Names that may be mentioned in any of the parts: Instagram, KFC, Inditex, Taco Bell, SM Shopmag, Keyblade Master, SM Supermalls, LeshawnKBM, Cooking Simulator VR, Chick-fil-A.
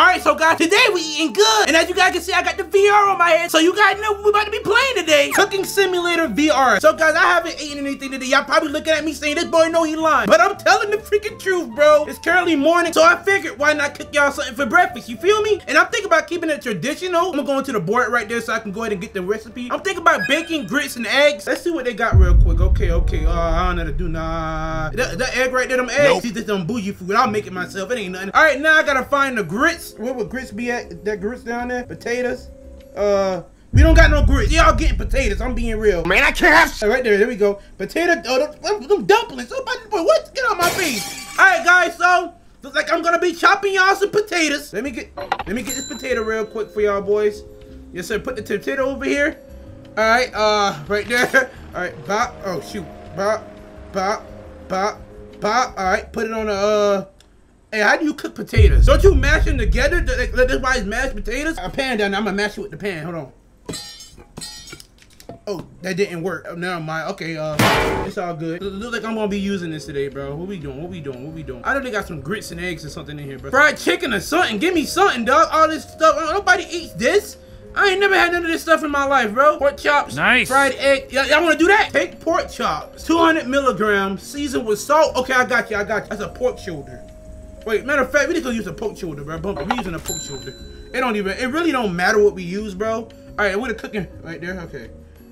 Alright, so guys, today we eating good. And as you guys can see, I got the VR on my head. So you guys know what we're about to be playing today. Cooking Simulator VR. So guys, I haven't eaten anything today. Y'all probably looking at me saying, this boy know he lying. But I'm telling the freaking truth, bro. It's currently morning, so I figured why not cook y'all something for breakfast, you feel me? And I'm thinking about keeping it traditional. I'm gonna go into the board right there so I can go ahead and get the recipe. I'm thinking about bacon, grits, and eggs. Let's see what they got real quick. Okay, okay. I don't know how to do nah. That egg right there, them eggs. Nope. See, this dumb bougie food. I'll make it myself. It ain't nothing. All right, now I gotta find the grits. What would grits be at? That grits down there? Potatoes? We don't got no grits. Y'all getting potatoes. I'm being real. Man, I can't have right there. There we go. Potato. Oh, them dumplings. What? Get out my face. All right, guys. So, looks like I'm going to be chopping y'all some potatoes. Let me get this potato real quick for y'all boys. Yes, sir. Put the potato over here. All right. Right there. All right. Bop. Oh, shoot. Bop. Bop. Bop. Bop. All right. Put it on a, Hey, how do you cook potatoes? Don't you mash them together? That's why it's mashed potatoes? A pan down there. I'm gonna mash it with the pan. Hold on. Oh, that didn't work. Oh, never mind. Okay, it's all good. Look like I'm gonna be using this today, bro. What we doing? What we doing? What we doing? I know they got some grits and eggs or something in here, bro. Fried chicken or something. Give me something, dog. All this stuff. Nobody eats this. I ain't never had none of this stuff in my life, bro. Pork chops, nice. Fried egg. Y'all want to do that? Take pork chops, 200 milligrams, seasoned with salt. Okay, I got you. I got you. That's a pork shoulder. Wait, matter of fact, we just gonna use a poke shoulder, bro. Bumper, we using a poke shoulder. It really don't matter what we use, bro. All right, we're cooking right there. Okay,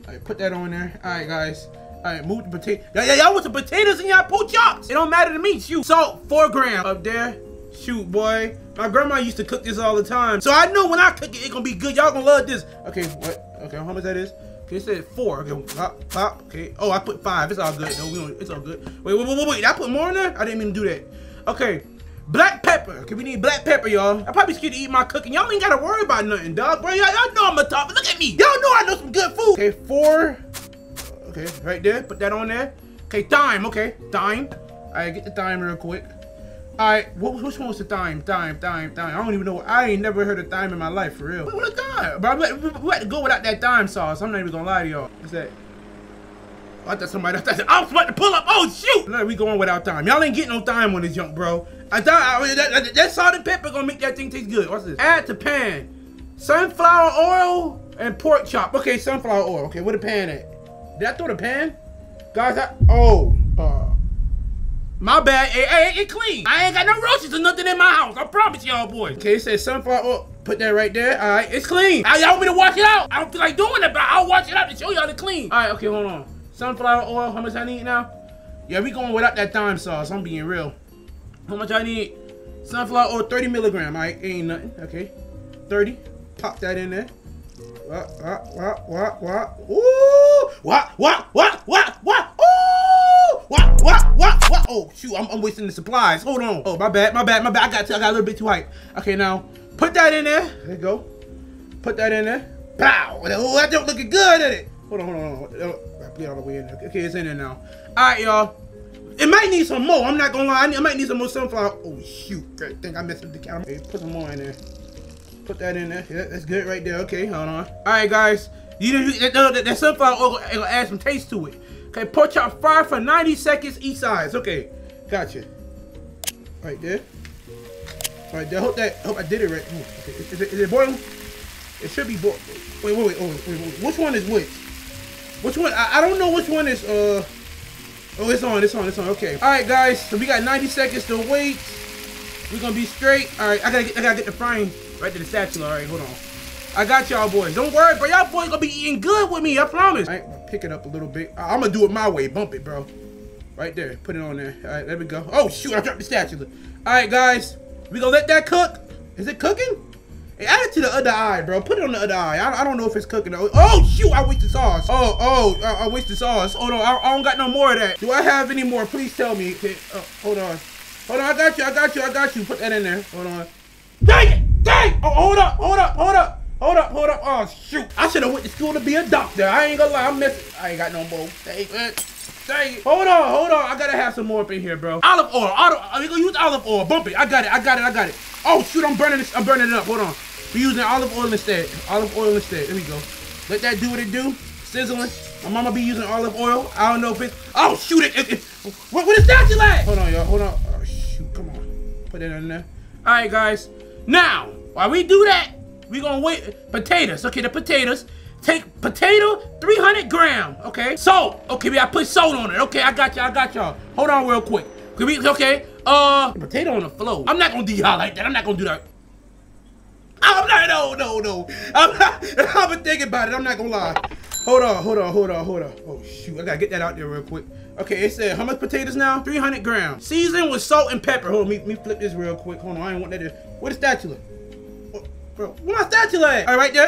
all right, put that on there. All right, guys. All right, move the potato. Y'all want some potatoes and y'all pork chops? It don't matter to me. Shoot, salt 4 grams up there. Shoot, boy. My grandma used to cook this all the time, so I know when I cook it, it's gonna be good. Y'all gonna love this. Okay, what? Okay, how much that is? Okay, it said 4. Okay, pop, pop. Okay. Oh, I put 5. It's all good. No, we don't. It's all good. Wait. Did I put more in there? I didn't even do that. Okay. Black pepper. Okay, we need black pepper, y'all. I'm probably scared to eat my cooking. Y'all ain't gotta worry about nothing, dog. Bro, y'all know I'm a top. Look at me. Y'all know I know some good food. Okay, 4. Okay, right there. Put that on there. Okay, thyme. Okay, thyme. All right, get the thyme real quick. All right, which one was the thyme? Thyme. I don't even know. I ain't never heard of thyme in my life, for real. What a thyme? Bro, we had to go without that thyme sauce. I'm not even gonna lie to y'all. What's that? I thought somebody else. I was about to pull up. Oh, shoot. No, we going without thyme. Y'all ain't getting no thyme on this junk, bro. I thought that salt and pepper gonna make that thing taste good. What's this? Add to pan. Sunflower oil and pork chop. Okay, sunflower oil. Okay, where the pan at? Did I throw the pan? Guys, my bad. Hey, it clean. I ain't got no roaches or nothing in my house. I promise y'all, boys. Okay, it says sunflower oil. Put that right there. All right, it's clean. Y'all want me to wash it out? I don't feel like doing it, but I'll wash it out to show y'all the clean. All right, okay, hold on. Sunflower oil. How much I need now? Yeah, we going without that thyme sauce. I'm being real. How much I need? Sunflower oil, 30 milligram. All right, ain't nothing. Okay, 30. Pop that in there. What? Ooh! What? Ooh! What? Oh shoot! I'm wasting the supplies. Hold on. Oh my bad. I got a little bit too hype. Okay, now put that in there. There you go. Put that in there. Pow! Oh, that don't look good at it. Hold on. Get all the way in there. Okay, it's in there now. All right, y'all. It might need some more. I'm not gonna lie. I might need some more sunflower. Oh shoot! I think I messed up the camera. Hey, put some more in there. Put that in there. Yeah, that's good right there. Okay, hold on. All right, guys. That sunflower oil gonna add some taste to it. Okay, pork chop fry for 90 seconds each side. Okay, gotcha. Right there. Right there. Hope I did it right. Okay. Is it boiling? It should be boiling. Wait. Which one is which? Which one? I don't know which one is Oh, it's on. Okay. All right, guys. So we got 90 seconds to wait. We're gonna be straight. All right. I gotta get the frying right to the spatula. All right. Hold on. I got y'all boys. Don't worry, bro. Y'all boys gonna be eating good with me. I promise. All right. I'll pick it up a little bit. I'm gonna do it my way. Bump it, bro. Right there. Put it on there. All right. There we go. Oh shoot! I dropped the spatula. All right, guys. We gonna let that cook. Is it cooking? Hey, add it to the other eye, bro. Put it on the other eye. I don't know if it's cooking. Oh, shoot. I wasted sauce. I wasted sauce. Hold on. I don't got no more of that. Do I have any more? Please tell me. Okay. Hold on. I got you. Put that in there. Hold on. Dang it. Oh, hold up. Oh, shoot. I should have went to school to be a doctor. I ain't gonna lie. I'm messing. I ain't got no more. Dang it. Hold on. I gotta have some more up in here, bro. Olive oil. We gonna use olive oil. Bump it. I got it. Oh, shoot. I'm burning it up. Hold on. We're using olive oil instead. There we go. Let that do what it do. Sizzling. My mama be using olive oil. I don't know if it's... Oh, shoot it. What is that you like? Hold on, y'all. Hold on. Oh, shoot. Come on. Put it in there. All right, guys. Now, While we do that, we gonna wait. Potatoes. Okay, the potatoes. Take potato 300 gram. Okay. Salt. Okay, I put salt on it. Okay, I got y'all. I got y'all. Hold on real quick. Okay. Potato on the floor. I'm not gonna do y'all like that. I'm not gonna do that. I'm not. No. I've been thinking about it. I'm not gonna lie. Hold on. Oh shoot, I gotta get that out there real quick. Okay, it said how much potatoes now? 300 grams. Season with salt and pepper. Hold on, me flip this real quick. Hold on, I ain't want that. Where the spatula? Oh, bro, where my spatula at? All right, right there.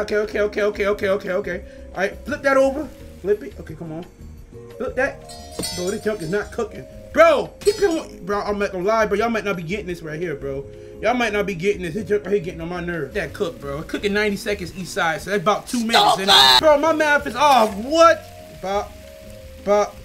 Okay. All right, flip that over. Flip it. Okay, come on. Flip that. Bro, this junk is not cooking. Bro, keep it. Bro, I'm not gonna lie, bro. Y'all might not be getting this right here, bro. Y'all might not be getting this. This junk right here getting on my nerves. That cook, bro. Cooking 90 seconds each side, so that's about 2 minutes. Bro, my mouth is off. What? Bop.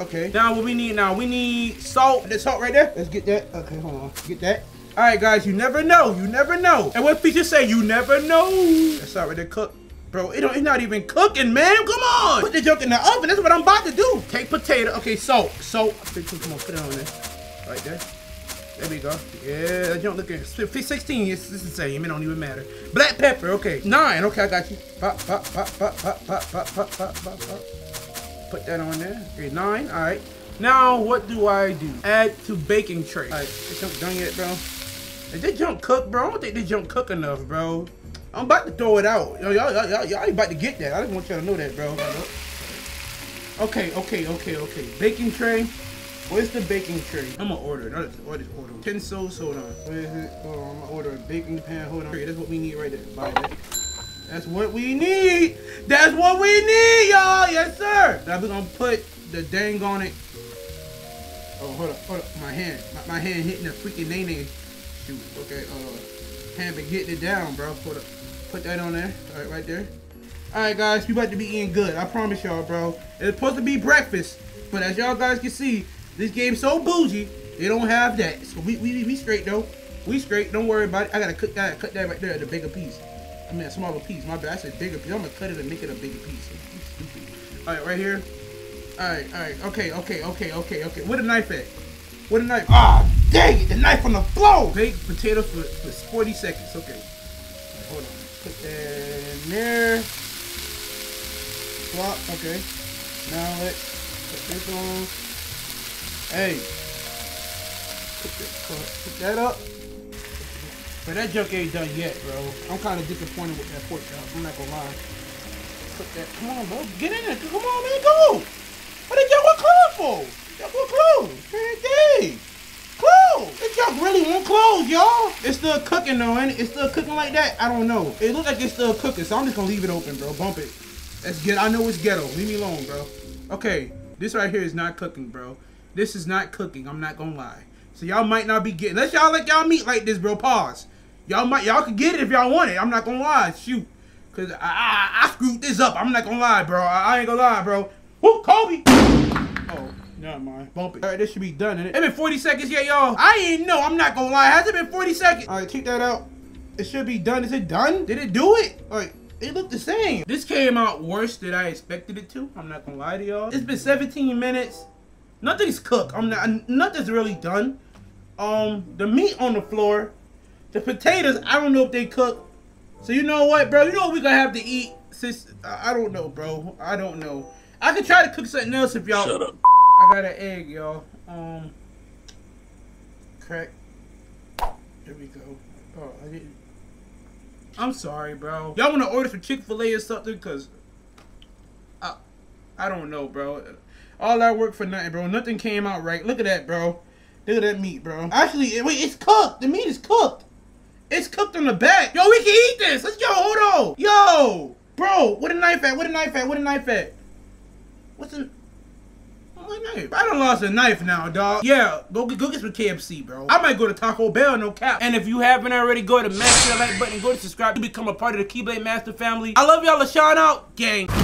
Okay. Now what we need now? We need salt. The salt right there. Let's get that. Okay, hold on. Get that. All right, guys. You never know. You never know. And what feature say? You never know. That's already right, cooked. Bro, it's not even cooking, man. Come on. Put the junk in the oven. That's what I'm about to do. Take potato. Okay, salt. Come on, put it on there. Right there. There we go. Yeah, that junk looking 16. It's the same. It don't even matter. Black pepper. Okay. 9. Okay, I got you. Pop. Put that on there. Okay, 9. All right. Now what do I do? Add to baking tray. All right. This junk done yet, bro? Is this junk cooked, bro? I don't think this junk cook enough, bro. I'm about to throw it out. Y'all ain't about to get that. I just want y'all to know that, bro. Okay. Baking tray. Where's the baking tray? I'm gonna order it. I'll just order it. Utensils, hold on. Where is it? Hold on, I'm gonna order a baking pan. Hold on. Okay, that's what we need right there. Buy that. That's what we need. That's what we need, y'all. Yes, sir. Now we're gonna put the dang on it. Oh, hold up. My hand. My hand hitting the freaking nene. Shoot. Okay, hand been getting it down, bro. Hold up. Put that on there. Alright, right there. Alright, guys. We about to be eating good. I promise y'all, bro. It's supposed to be breakfast, but as y'all guys can see, this game's so bougie, they don't have that. So we straight though. We straight. Don't worry about it. I gotta cut that right there, the bigger piece. I mean a smaller piece. My bad. I said bigger piece. I'm gonna cut it and make it a bigger piece. Stupid. Alright, right here. Alright. Okay. Where the knife at? Where the knife? Ah, dang it, the knife on the floor! Baked potato for 40 seconds. Okay. Hold on. Put that in there. Flop. Okay. Now let's put this on. Hey, put that up. But that junk ain't done yet, bro. I'm kind of disappointed with that pork chop. I'm not gonna lie. Put that. Come on, bro. Get in there. Come on, man. Go. What did y'all want clothes for? Y'all want clothes. Hey, clothes. This junk really want clothes, y'all. It's still cooking though, ain't it? It's still cooking like that. I don't know. It looks like it's still cooking, so I'm just gonna leave it open, bro. Bump it. That's good. I know it's ghetto. Leave me alone, bro. Okay, this right here is not cooking, bro. This is not cooking, I'm not gonna lie. So y'all might not be getting, unless y'all like y'all meat like this, bro, pause. Y'all could get it if y'all want it, I'm not gonna lie, shoot. Cause I screwed this up, I'm not gonna lie, bro. I ain't gonna lie, bro. Woo, Kobe! Oh, never mind, bump it. All right, this should be done, innit? It been 40 seconds yet, y'all? I ain't know, I'm not gonna lie. Has it been 40 seconds? All right, take that out. It should be done, is it done? Did it do it? All right. It looked the same. This came out worse than I expected it to, I'm not gonna lie to y'all. It's been 17 minutes. Nothing's cooked. Nothing's really done. The meat on the floor, the potatoes. I don't know if they cook. So you know what, bro? You know what we gonna have to eat. Since I don't know, bro. I don't know. I could try to cook something else if y'all. Shut up. I got an egg, y'all. Crack. There we go. Oh, I didn't. I'm sorry, bro. Y'all wanna order some Chick-fil-A or something? Cause I don't know, bro. All that work for nothing, bro. Nothing came out right. Look at that, bro. Look at that meat, bro. Actually, wait, it's cooked. The meat is cooked. It's cooked on the back. Yo, we can eat this. Let's go. Hold on. Yo, bro. Where the knife at? Where the knife at? Where the knife at? What's the... Oh, my knife. I done lost a knife now, dog. Yeah, go get some KFC, bro. I might go to Taco Bell, no cap. And if you haven't already, go ahead and smash that like button. Go to subscribe to become a part of the Keyblade Master family. I love y'all. LeshawnKBM out, gang.